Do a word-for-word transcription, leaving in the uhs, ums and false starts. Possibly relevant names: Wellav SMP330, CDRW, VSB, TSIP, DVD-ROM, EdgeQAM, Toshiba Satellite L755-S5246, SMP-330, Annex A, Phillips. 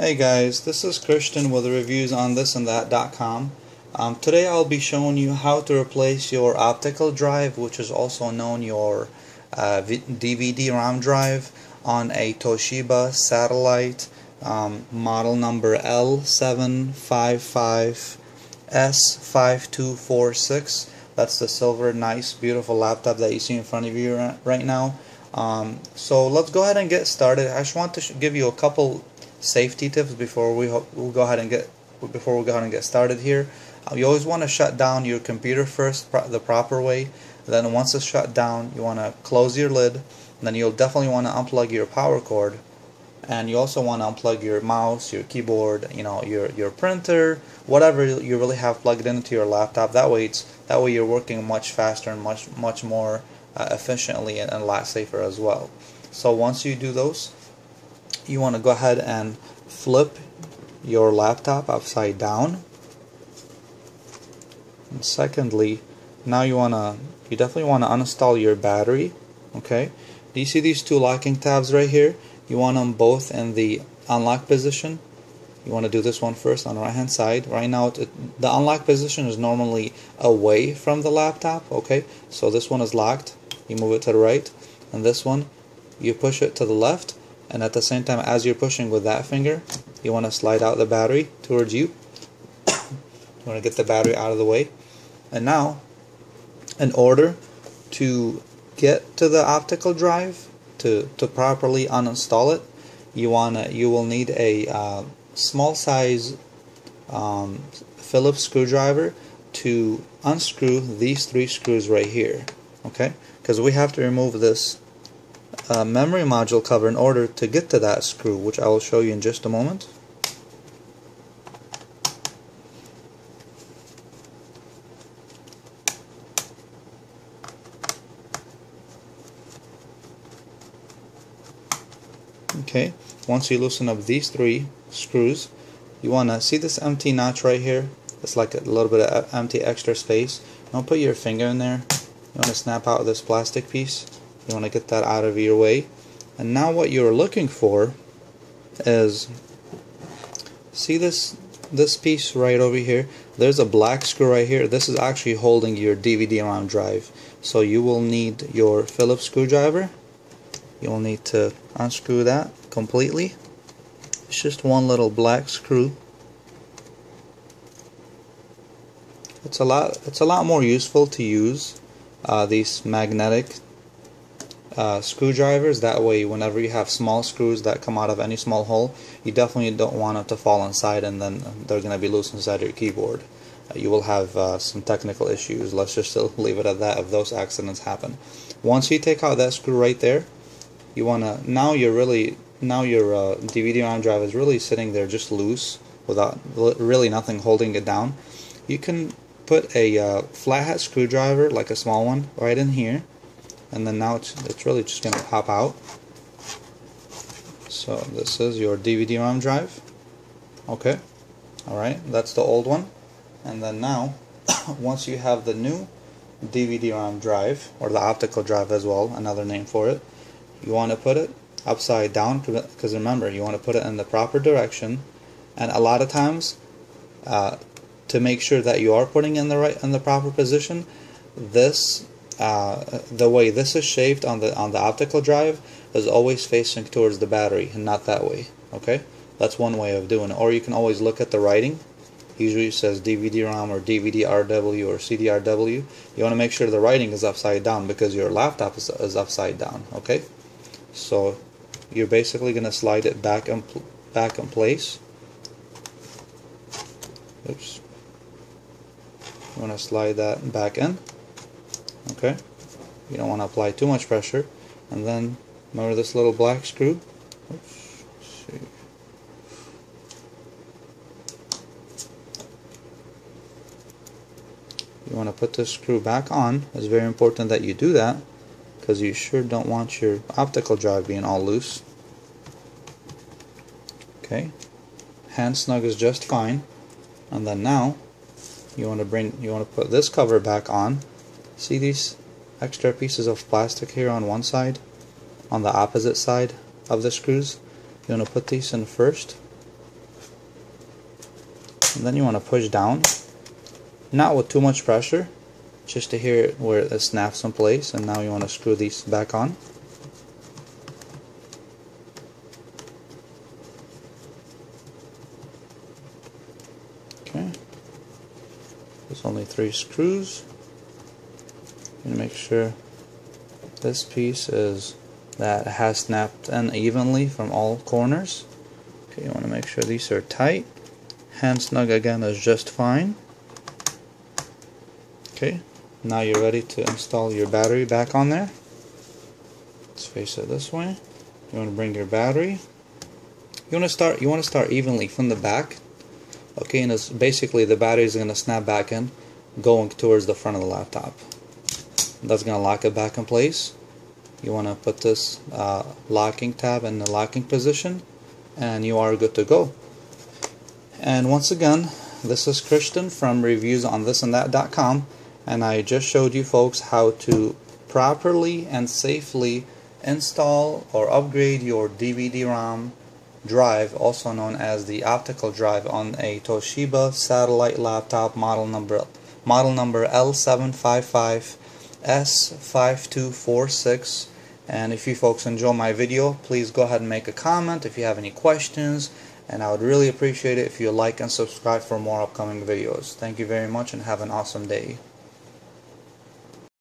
Hey guys, this is Christian with reviews on this and that dot com. Um, today I'll be showing you how to replace your optical drive, which is also known your uh, D V D ROM drive, on a Toshiba Satellite um, model number L seven five five S five two four six. That's the silver, nice, beautiful laptop that you see in front of you right now. Um, so let's go ahead and get started. I just want to sh give you a couple safety tips before we we'll go ahead and get before we go ahead and get started here. Uh, you always want to shut down your computer first, pro the proper way. Then once it's shut down, you want to close your lid. And then you'll definitely want to unplug your power cord, and you also want to unplug your mouse, your keyboard, you know, your your printer, whatever you really have plugged into your laptop. That way, it's that way you're working much faster and much much more uh, efficiently and, and a lot safer as well. So once you do those, you want to go ahead and flip your laptop upside down. And secondly, now you want to you definitely want to uninstall your battery. Okay, do you see these two locking tabs right here? You want them both in the unlock position. You want to do this one first on the right hand side. Right now it, it, the unlock position is normally away from the laptop. Okay, so this one is locked, you move it to the right, and this one you push it to the left. And at the same time, as you're pushing with that finger, you want to slide out the battery towards you. You want to get the battery out of the way. And now, in order to get to the optical drive, to, to properly uninstall it, you wanna you will need a uh, small size um, Phillips screwdriver to unscrew these three screws right here. Okay, because we have to remove this Uh, memory module cover in order to get to that screw, which I will show you in just a moment. Okay, once you loosen up these three screws, you want to see this empty notch right here. It's like a little bit of empty extra space. Don't put your finger in there. You want to snap out this plastic piece. You want to get that out of your way. And now what you're looking for is, see this this piece right over here? There's a black screw right here. This is actually holding your D V D ROM drive. So you will need your Phillips screwdriver. You will need to unscrew that completely. It's just one little black screw. It's a lot it's a lot more useful to use uh, these magnetic Uh, screwdrivers. That way, whenever you have small screws that come out of any small hole, you definitely don't want it to fall inside and then they're going to be loose inside your keyboard. Uh, you will have uh, some technical issues. Let's just leave it at that if those accidents happen. Once you take out that screw right there, you want to, now you're really, now your uh, D V D ROM drive is really sitting there just loose without really nothing holding it down. You can put a uh, flathead screwdriver, like a small one, right in here. And then now it's, it's really just going to pop out. So this is your D V D ROM drive. Okay, alright, that's the old one. And then now, once you have the new D V D ROM drive, or the optical drive as well, another name for it, you want to put it upside down, because remember, you want to put it in the proper direction. And a lot of times, uh, to make sure that you are putting in the right, in the proper position, this Uh, the way this is shaped on the on the optical drive is always facing towards the battery and not that way. Okay, that's one way of doing it. Or you can always look at the writing. Usually it says D V D ROM or D V D R W or C D R W. You want to make sure the writing is upside down because your laptop is, is upside down. Okay, so you're basically going to slide it back in, back in place. Oops. You want to slide that back in. Okay, you don't want to apply too much pressure. And then remember this little black screw. Oops, let's see. You want to put this screw back on. It's very important that you do that because you sure don't want your optical drive being all loose. Okay, hand snug is just fine. And then now you want to bring you want to put this cover back on. See these extra pieces of plastic here on one side, on the opposite side of the screws? You want to put these in first, and then you want to push down, not with too much pressure, just to hear it where it snaps in place. And now you want to screw these back on. Okay, there's only three screws. And make sure this piece is that has snapped in evenly from all corners. Okay, you want to make sure these are tight. Hand snug again is just fine. Okay, now you're ready to install your battery back on there. Let's face it this way. You want to bring your battery. You want to start. You want to start evenly from the back. Okay, and it's basically the battery is going to snap back in, going towards the front of the laptop. That's going to lock it back in place. You want to put this uh, locking tab in the locking position, and you are good to go. And once again, this is Christian from reviews on this and that dot com, and I just showed you folks how to properly and safely install or upgrade your D V D ROM drive, also known as the optical drive, on a Toshiba satellite laptop model number model number L seven five five S five two four six. And if you folks enjoy my video, please go ahead and make a comment if you have any questions, and I would really appreciate it if you like and subscribe for more upcoming videos. Thank you very much and have an awesome day.